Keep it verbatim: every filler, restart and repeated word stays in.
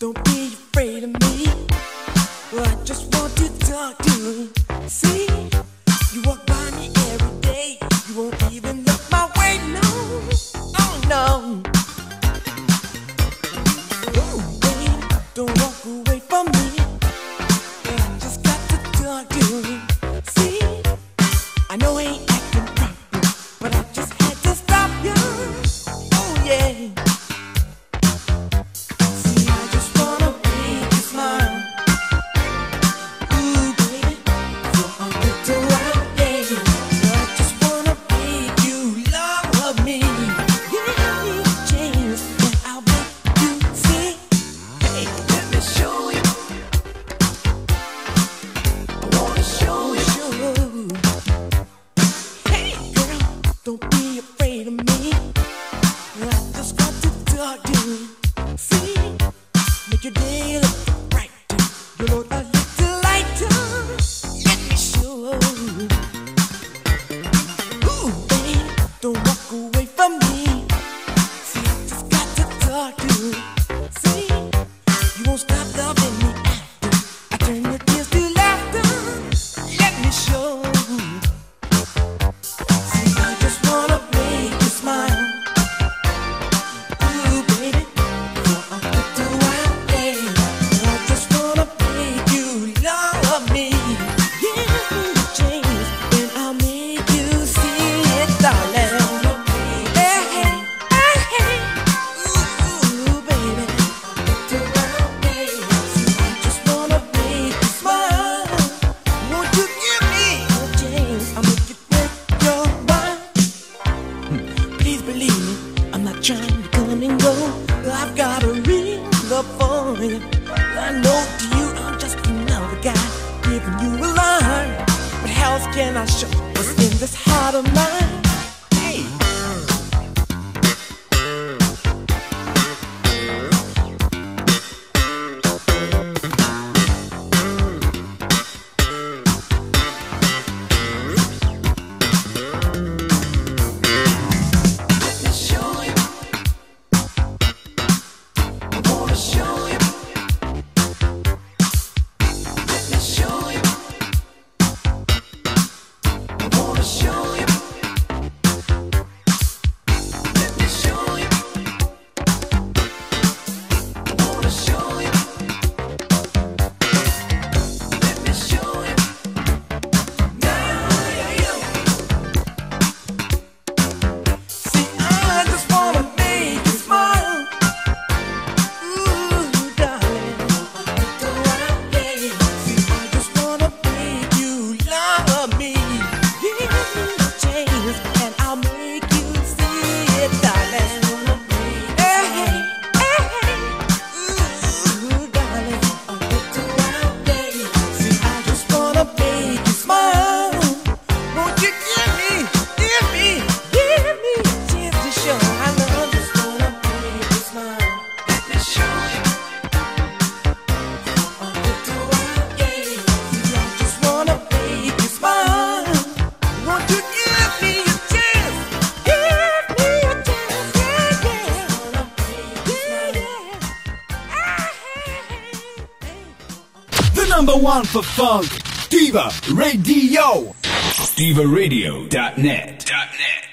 Don't be afraid of me. Well, I just want to talk to you. See, you walk by me every day. You won't even look my way, no. Oh, no. Oh, babe, don't walk away from me. I just got to talk to you. See, I know I ain't acting proper, but I just had to stop you. Oh, yeah. Don't be afraid of me. I just got to talk to you. See, make your day look brighter. You know I look a little lighter. Let me show. Ooh, babe, don't walk away from me. See, I just got to talk to you. See, you won't stop loving me after I turn your tears to laughter. Let me show. Trying to come and go. I've got a real love for you. I know to you I'm just another guy giving you a line, but how else can I show what's in this heart of mine? Hey, number one for funk, Diva Radio. Diva Radio dot net.